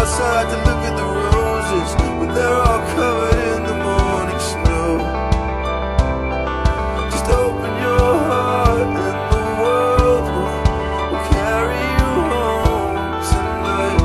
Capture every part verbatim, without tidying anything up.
outside to look at the roses, but they're all covered in the morning snow. Just open your heart and the world will, will carry you home tonight.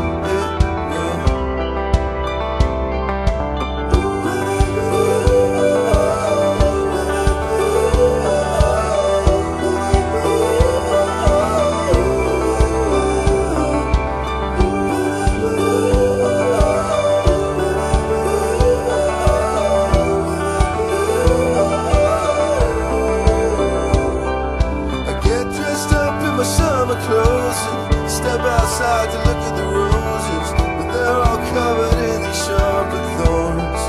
Step outside to look at the roses, but they're all covered in these sharpened thorns.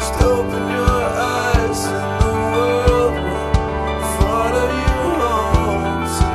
Just open your eyes and the world will follow you home tonight.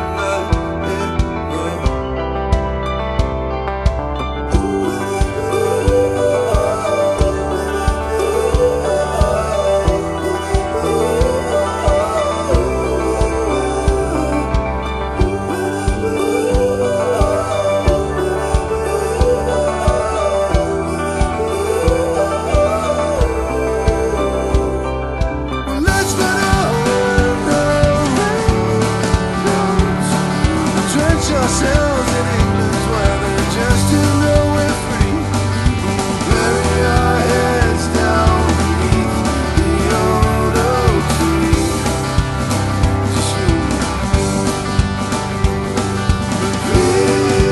Ourselves in England's weather just to know we're free. We'll bury our heads down beneath the old oak tree. Just you and please,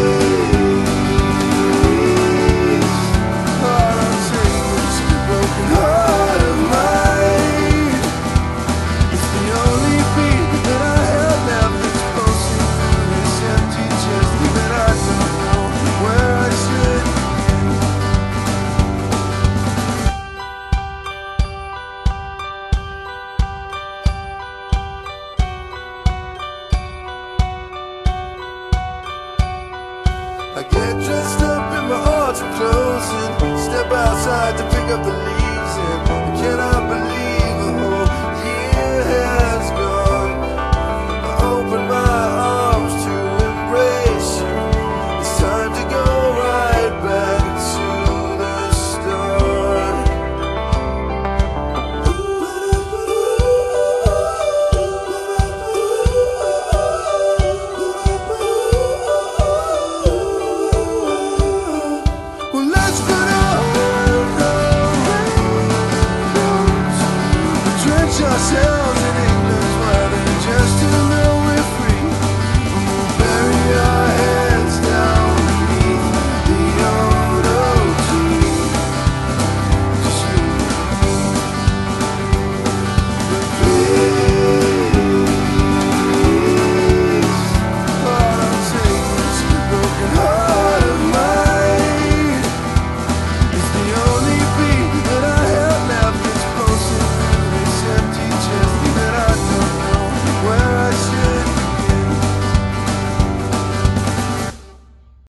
heart I'll take this broken heart of mine. It's the only beat that I have left that's pulsing through this empty. I get dressed up in my autumn clothes and step outside to pick up the leaves.